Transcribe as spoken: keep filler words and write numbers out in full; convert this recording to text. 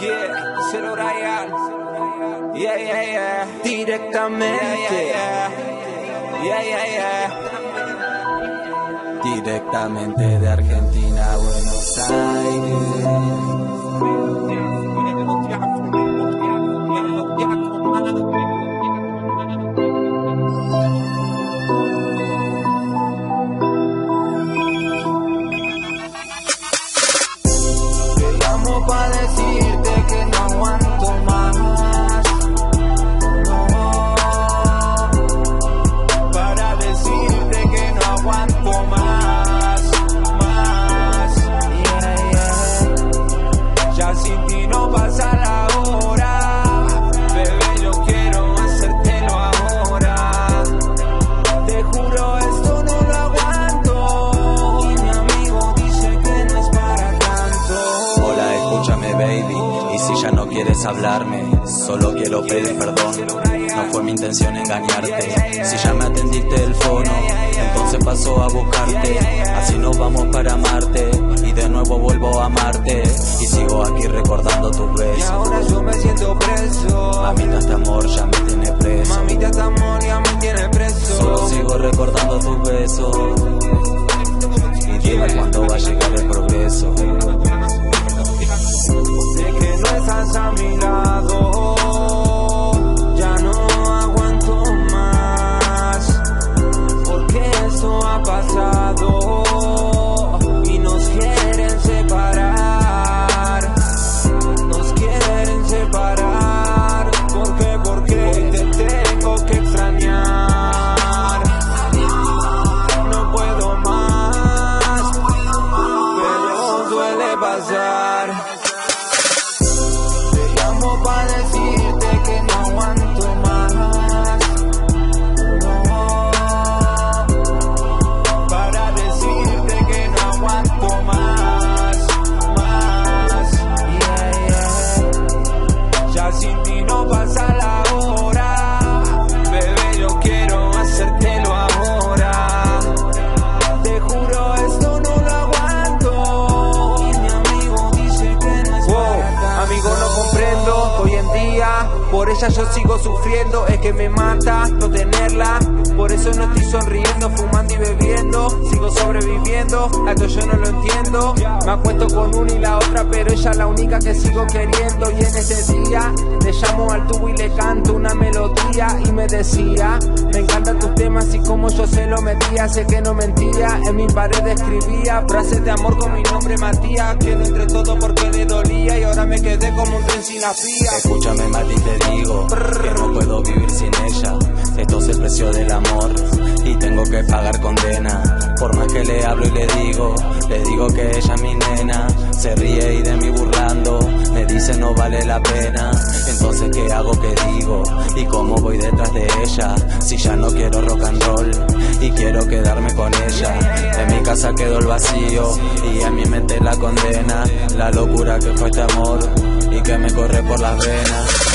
Yeah, celular, yeah, yeah, yeah, yeah. Directamente, yeah, yeah, yeah, yeah, yeah. Directamente de Argentina a Buenos Aires. Te llamo para decirte que no aguanto más, no, para decirte que no aguanto más, más, yeah, yeah. Ya sin ti no pasa la hora, bebé, yo quiero hacértelo ahora, te juro esto no lo aguanto, y mi amigo dice que no es para tanto. Hola, escúchame, baby. Si ya no quieres hablarme, solo quiero pedir perdón. No fue mi intención engañarte. Si ya me atendiste el fono, entonces paso a buscarte. Así nos vamos para Marte, y de nuevo vuelvo a amarte. Y sigo aquí recordando tus besos. Y ahora yo me siento preso. Mamita, este amor ya me tiene preso. Mamita, este amor ya me tiene preso. Solo sigo recordando tus besos. Y dime cuándo va a llegar el progreso. Sé que no estás a mi lado, ya no aguanto más, porque eso ha pasado y nos quieren separar, nos quieren separar, porque, porque hoy te tengo que extrañar, no puedo más, pero duele pasar. Para decirte que no aguanto más, no, para decirte que no aguanto más, más, yeah, yeah. Ya sin ti no pasa la hora, bebé, yo quiero hacértelo ahora, te juro esto no lo aguanto, y mi amigo dice que no es para tanto. Amigo, no comprendo. Hoy en día, por ella yo sigo sufriendo. Es que me mata no tenerla. Por eso no estoy sonriendo, fumando y bebiendo. Sigo sobreviviendo, a esto yo no lo entiendo. Me acuesto con una y la otra, pero ella es la única que sigo queriendo. Y en ese día, le llamo al tubo y le canto una melodía. Y me decía, me encantan tus temas y como yo se lo metía. Sé que no mentía, en mi pared escribía frases de amor con mi nombre Matías. Quedo entre todo porque le dolía y ahora me quedé como un tren sin la fría. Escúchame, Mati, te digo que no puedo vivir sin ella. Esto es el precio del amor y tengo que pagar condena. Por más que le hablo y le digo, le digo que ella es mi nena. Se ríe y de mí burlando, me dice no vale la pena. Entonces qué hago, qué digo y cómo voy detrás de ella. Si ya no quiero rock and roll y quiero quedarme con ella. En mi casa quedó el vacío y en mi mente la condena. La locura que fue este amor y que me corre por las venas.